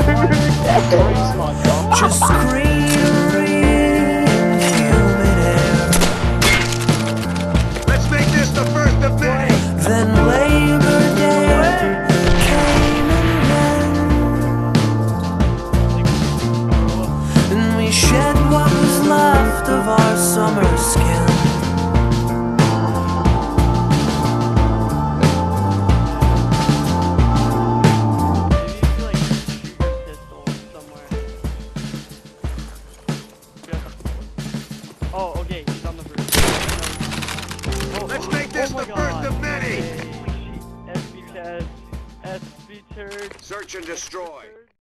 Just human error. Let's make this the first of many. Then Labor Day came and went, and we shed what was left of our summer skin. Oh, okay, he's on the first. Oh, let's make this the first of many! SBTS, SBTER. Search and destroy.